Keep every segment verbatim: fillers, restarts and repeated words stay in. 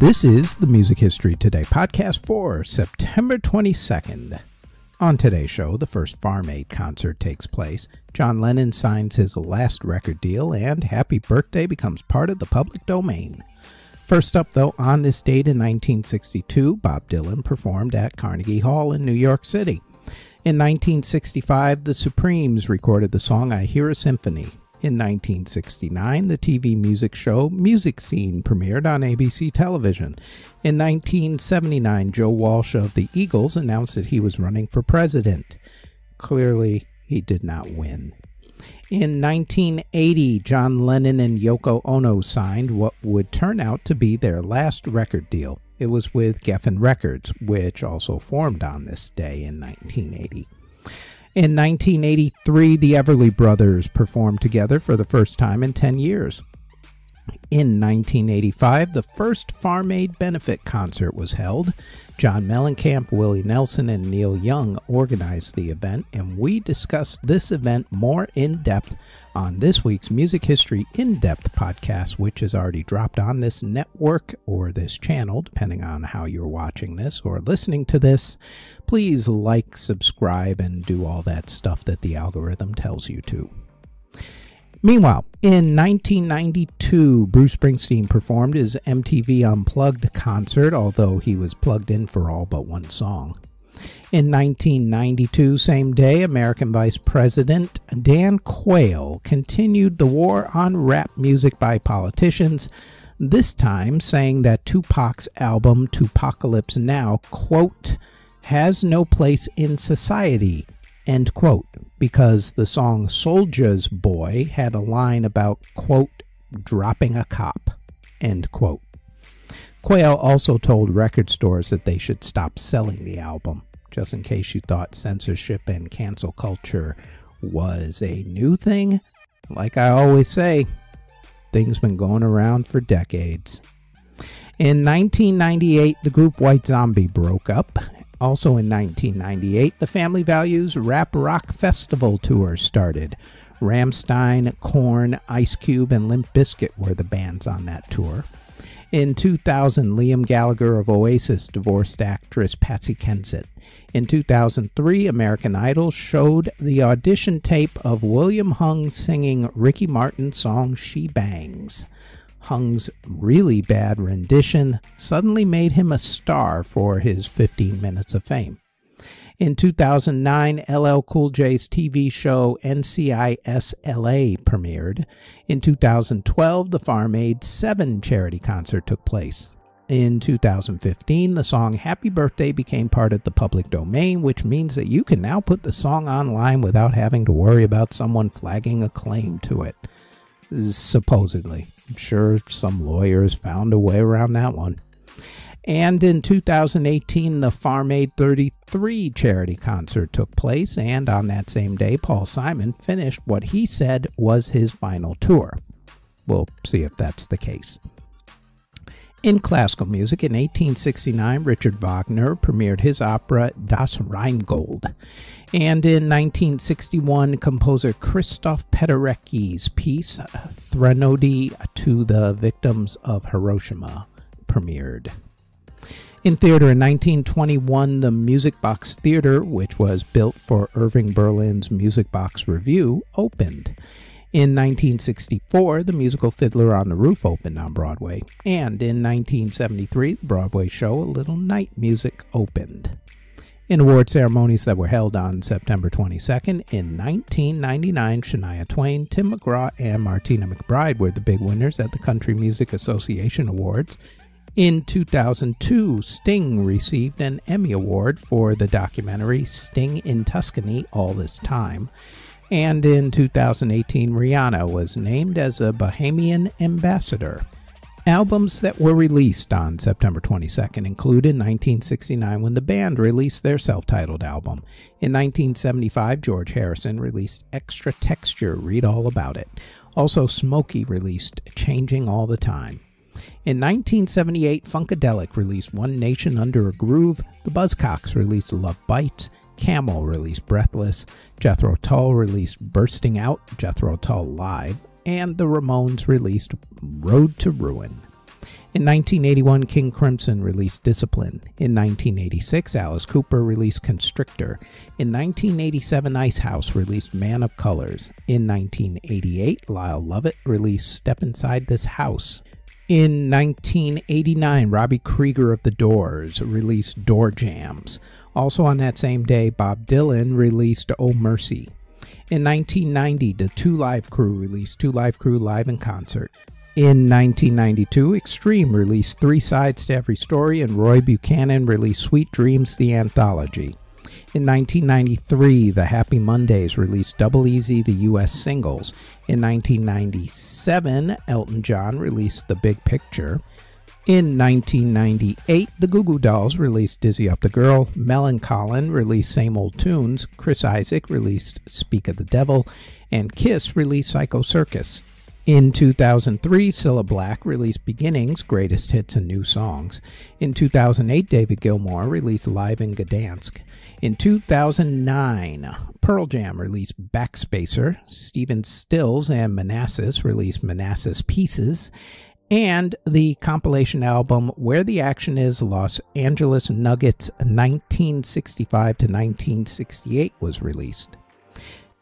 This is the Music History Today podcast for September twenty-second. On today's show, the first Farm Aid concert takes place, John Lennon signs his last record deal, and Happy Birthday becomes part of the public domain. First up, though, on this date in nineteen sixty-two, Bob Dylan performed at Carnegie Hall in New York City. In nineteen sixty-five, the Supremes recorded the song I Hear a Symphony. In nineteen sixty-nine, the T V music show Music Scene premiered on A B C television. In nineteen seventy-nine, Joe Walsh of the Eagles announced that he was running for president. Clearly, he did not win. In nineteen eighty, John Lennon and Yoko Ono signed what would turn out to be their last record deal. It was with Geffen Records, which also formed on this day in nineteen eighty. In nineteen eighty-three, the Everly Brothers performed together for the first time in ten years. In nineteen eighty-five, the first Farm Aid benefit concert was held. John Mellencamp, Willie Nelson, and Neil Young organized the event, and we discussed this event more in depth on this week's Music History In-Depth podcast, which is already dropped on this network or this channel, depending on how you're watching this or listening to this. Please like, subscribe, and do all that stuff that the algorithm tells you to. Meanwhile, in nineteen ninety-two, Bruce Springsteen performed his M T V Unplugged concert, although he was plugged in for all but one song. In nineteen ninety-two, same day, American Vice President Dan Quayle continued the war on rap music by politicians, this time saying that Tupac's album Tupacalypse Now, quote, has no place in society, end quote, because the song Soulja's Boy had a line about, quote, dropping a cop, end quote. Quayle also told record stores that they should stop selling the album, just in case you thought censorship and cancel culture was a new thing. Like I always say, things been going around for decades. In nineteen ninety-eight, the group White Zombie broke up. Also in nineteen ninety-eight, the Family Values Rap Rock Festival tour started. Rammstein, Korn, Ice Cube, and Limp Bizkit were the bands on that tour. In two thousand, Liam Gallagher of Oasis divorced actress Patsy Kensit. In two thousand three, American Idol showed the audition tape of William Hung singing Ricky Martin's song She Bangs. Hung's really bad rendition suddenly made him a star for his fifteen minutes of fame. In two thousand nine, L L Cool J's T V show N C I S L A premiered. In two thousand twelve, the Farm Aid seven charity concert took place. In two thousand fifteen, the song Happy Birthday became part of the public domain, which means that you can now put the song online without having to worry about someone flagging a claim to it. Supposedly. I'm sure some lawyers found a way around that one. And in two thousand eighteen, the Farm Aid thirty-three charity concert took place, and on that same day, Paul Simon finished what he said was his final tour. We'll see if that's the case. In classical music, in eighteen sixty-nine, Richard Wagner premiered his opera Das Rheingold. And in nineteen sixty-one, composer Christoph Penderecki's piece Threnody to the Victims of Hiroshima premiered. In theater, in nineteen twenty-one, the Music Box Theater, which was built for Irving Berlin's Music Box Revue, opened. In nineteen sixty-four, the musical Fiddler on the Roof opened on Broadway, and in nineteen seventy-three, the Broadway show A Little Night Music opened. In award ceremonies that were held on September twenty-second, in nineteen ninety-nine, Shania Twain, Tim McGraw, and Martina McBride were the big winners at the Country Music Association Awards. In two thousand two, Sting received an Emmy Award for the documentary Sting in Tuscany, All This Time. And in two thousand eighteen, Rihanna was named as a Bahamian ambassador. Albums that were released on September twenty-second include in nineteen sixty-nine, when the band released their self-titled album. In nineteen seventy-five, George Harrison released Extra Texture, Read All About It. Also, Smokey released Changing All the Time. In nineteen seventy-eight, Funkadelic released One Nation Under a Groove. The Buzzcocks released Love Bite. Camel released Breathless, Jethro Tull released Bursting Out, Jethro Tull Live, and the Ramones released Road to Ruin. In nineteen eighty-one, King Crimson released Discipline. In nineteen eighty-six, Alice Cooper released Constrictor. In nineteen eighty-seven, Icehouse released Man of Colors. In nineteen eighty-eight, Lyle Lovett released Step Inside This House. In nineteen eighty-nine, Robbie Krieger of The Doors released Door Jams. Also on that same day, Bob Dylan released Oh Mercy. In nineteen ninety, the Two Live Crew released Two Live Crew Live in Concert. In nineteen ninety-two, Extreme released Three Sides to Every Story, and Roy Buchanan released Sweet Dreams, the anthology. In nineteen ninety-three, the Happy Mondays released Double Easy, the U S singles. In nineteen ninety-seven, Elton John released The Big Picture. In nineteen ninety-eight, the Goo Goo Dolls released Dizzy Up the Girl. Meloncolin released Same Old Tunes. Chris Isaac released Speak of the Devil. And Kiss released Psycho Circus. In two thousand three, Cilla Black released Beginnings, Greatest Hits and New Songs. In two thousand eight, David Gilmour released Live in Gdansk. In two thousand nine, Pearl Jam released Backspacer. Stephen Stills and Manassas released Manassas Pieces. And the compilation album Where the Action Is, Los Angeles Nuggets nineteen sixty-five to nineteen sixty-eight was released.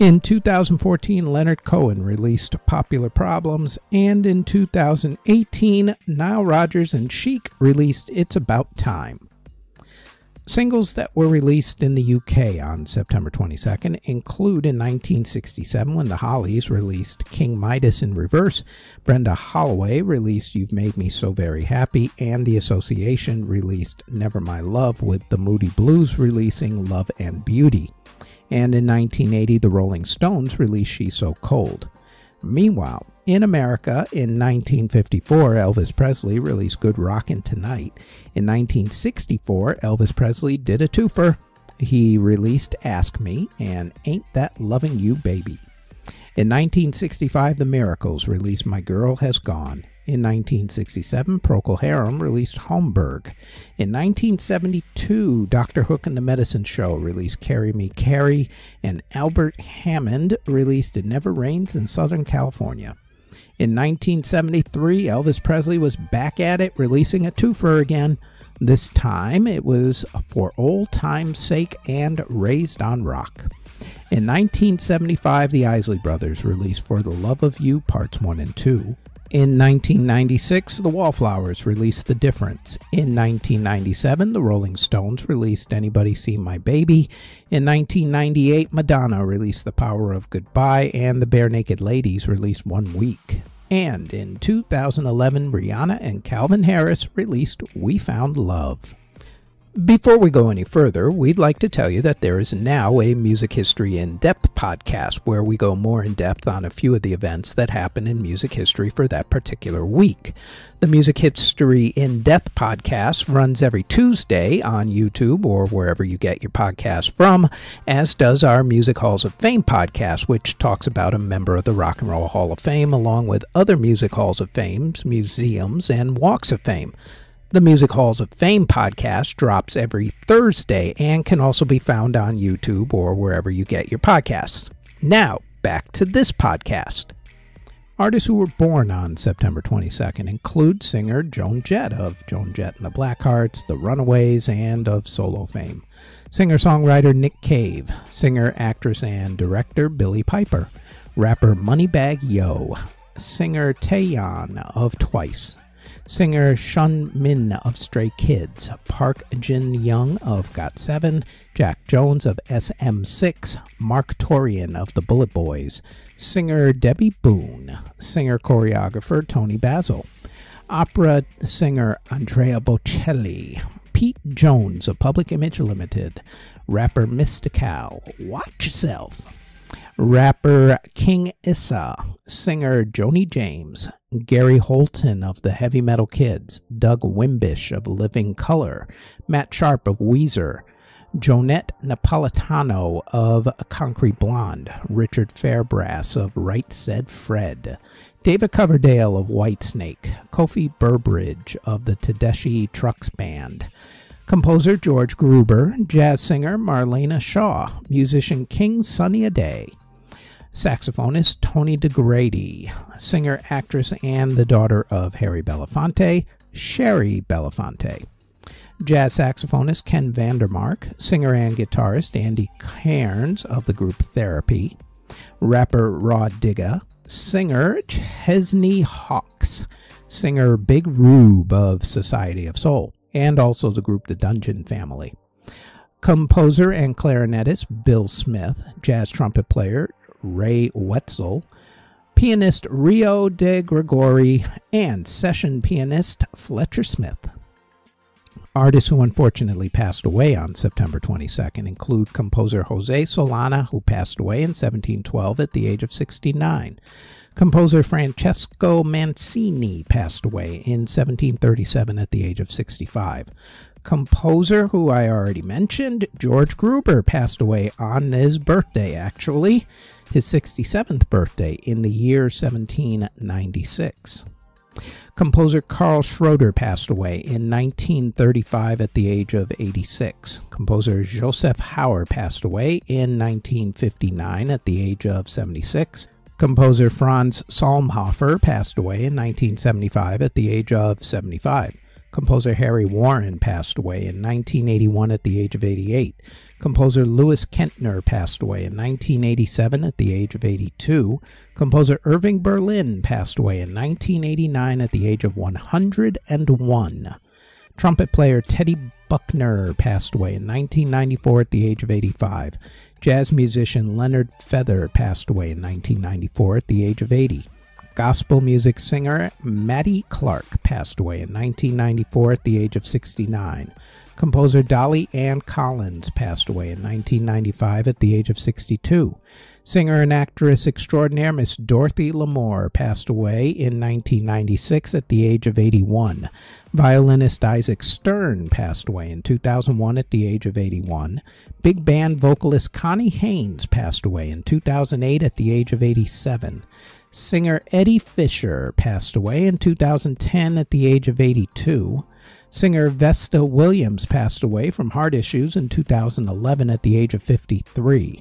In two thousand fourteen, Leonard Cohen released Popular Problems, and in two thousand eighteen, Nile Rodgers and Chic released It's About Time. Singles that were released in the U K on September twenty-second include, in nineteen sixty-seven, when the Hollies released King Midas in Reverse, Brenda Holloway released You've Made Me So Very Happy, and The Association released Never My Love, with the Moody Blues releasing Love and Beauty. And in nineteen eighty, the Rolling Stones released She's So Cold. Meanwhile, in America, in nineteen fifty-four, Elvis Presley released Good Rockin' Tonight. In nineteen sixty-four, Elvis Presley did a twofer. He released Ask Me and Ain't That Loving You Baby. In nineteen sixty-five, The Miracles released My Girl Has Gone. In nineteen sixty-seven, Procol Harum released Holmberg. In nineteen seventy-two, Doctor Hook and the Medicine Show released Carry Me Carry, and Albert Hammond released It Never Rains in Southern California. In nineteen seventy-three, Elvis Presley was back at it, releasing a twofer again. This time, it was For Old Time's Sake and Raised on Rock. In nineteen seventy-five, the Isley Brothers released For the Love of You, Parts one and two. In nineteen ninety-six, the Wallflowers released The Difference. In nineteen ninety-seven, the Rolling Stones released Anybody Seen My Baby. In nineteen ninety-eight, Madonna released The Power of Goodbye, and the Bare Naked Ladies released One Week. And in two thousand eleven, Rihanna and Calvin Harris released We Found Love. Before we go any further, we'd like to tell you that there is now a Music History In-Depth podcast where we go more in-depth on a few of the events that happen in music history for that particular week. The Music History In-Depth podcast runs every Tuesday on YouTube or wherever you get your podcasts from, as does our Music Halls of Fame podcast, which talks about a member of the Rock and Roll Hall of Fame along with other Music Halls of Fame, museums, and walks of fame. The Music Halls of Fame podcast drops every Thursday and can also be found on YouTube or wherever you get your podcasts. Now, back to this podcast. Artists who were born on September twenty-second include singer Joan Jett of Joan Jett and the Blackhearts, The Runaways, and of solo fame. Singer-songwriter Nick Cave, singer, actress, and director Billy Piper, rapper Moneybagg Yo, singer Taeyeon of Twice, singer Shun Min of Stray Kids, Park Jin-young of got seven, Jack Jones of S M six, Mark Torian of the Bullet Boys, singer Debbie Boone, singer-choreographer Tony Basil, opera singer Andrea Bocelli, Pete Jones of Public Image Limited, rapper Mystical, watch yourself, rapper King Issa, singer Joni James, Gary Holton of the Heavy Metal Kids, Doug Wimbish of Living Color, Matt Sharp of Weezer, Jonette Napolitano of Concrete Blonde, Richard Fairbrass of Right Said Fred, David Coverdale of Whitesnake, Kofi Burbridge of the Tedeschi Trucks Band, composer George Gruber, jazz singer Marlena Shaw, musician King Sunny Ade, saxophonist Tony DeGrady, singer, actress, and the daughter of Harry Belafonte, Sherry Belafonte, jazz saxophonist Ken Vandermark, singer and guitarist Andy Cairns of the group Therapy, rapper Raw Digga, singer Chesney Hawks, singer Big Rube of Society of Soul, and also the group The Dungeon Family, composer and clarinetist Bill Smith, jazz trumpet player Ray Wetzel, pianist Rio de Gregori, and session pianist Fletcher Smith. Artists who unfortunately passed away on September twenty-second include composer Jose Solana, who passed away in seventeen twelve at the age of sixty-nine. Composer Francesco Mancini passed away in seventeen thirty-seven at the age of sixty-five. Composer, who I already mentioned, George Gruber, passed away on his birthday, actually, his sixty-seventh birthday, in the year seventeen ninety-six. Composer Carl Schroeder passed away in nineteen thirty-five at the age of eighty-six. Composer Joseph Hauer passed away in nineteen fifty-nine at the age of seventy-six. Composer Franz Salmhofer passed away in nineteen seventy-five at the age of seventy-five. Composer Harry Warren passed away in nineteen eighty-one at the age of eighty-eight. Composer Lewis Kentner passed away in nineteen eighty-seven at the age of eighty-two. Composer Irving Berlin passed away in nineteen eighty-nine at the age of one hundred and one. Trumpet player Teddy Buckner passed away in nineteen ninety-four at the age of eighty-five. Jazz musician Leonard Feather passed away in nineteen ninety-four at the age of eighty. Gospel music singer Mattie Clark passed away in nineteen ninety-four at the age of sixty-nine. Composer Dolly Ann Collins passed away in nineteen ninety-five at the age of sixty-two. Singer and actress extraordinaire Miss Dorothy L'Amour passed away in nineteen ninety-six at the age of eighty-one. Violinist Isaac Stern passed away in two thousand one at the age of eighty-one. Big band vocalist Connie Haynes passed away in two thousand eight at the age of eighty-seven. Singer Eddie Fisher passed away in two thousand ten at the age of eighty-two. Singer Vesta Williams passed away from heart issues in two thousand eleven at the age of fifty-three.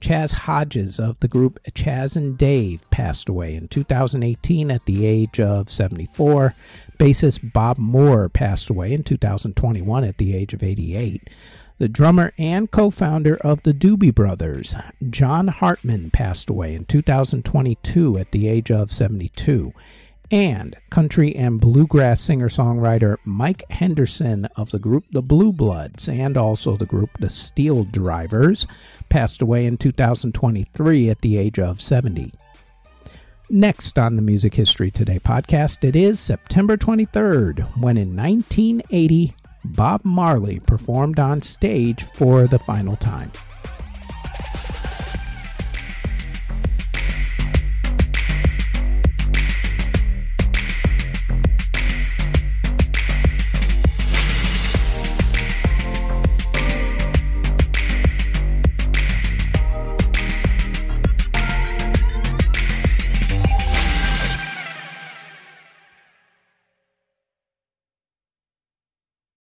Chaz Hodges of the group Chaz and Dave passed away in two thousand eighteen at the age of seventy-four. Bassist Bob Moore passed away in two thousand twenty-one at the age of eighty-eight. The drummer and co-founder of the Doobie Brothers, John Hartman, passed away in two thousand twenty-two at the age of seventy-two. And country and bluegrass singer-songwriter Mike Henderson of the group The Blue Bloods and also the group The Steel Drivers passed away in two thousand twenty-three at the age of seventy. Next on the Music History Today podcast, it is September twenty-third, when in nineteen eighty, Bob Marley performed on stage for the final time.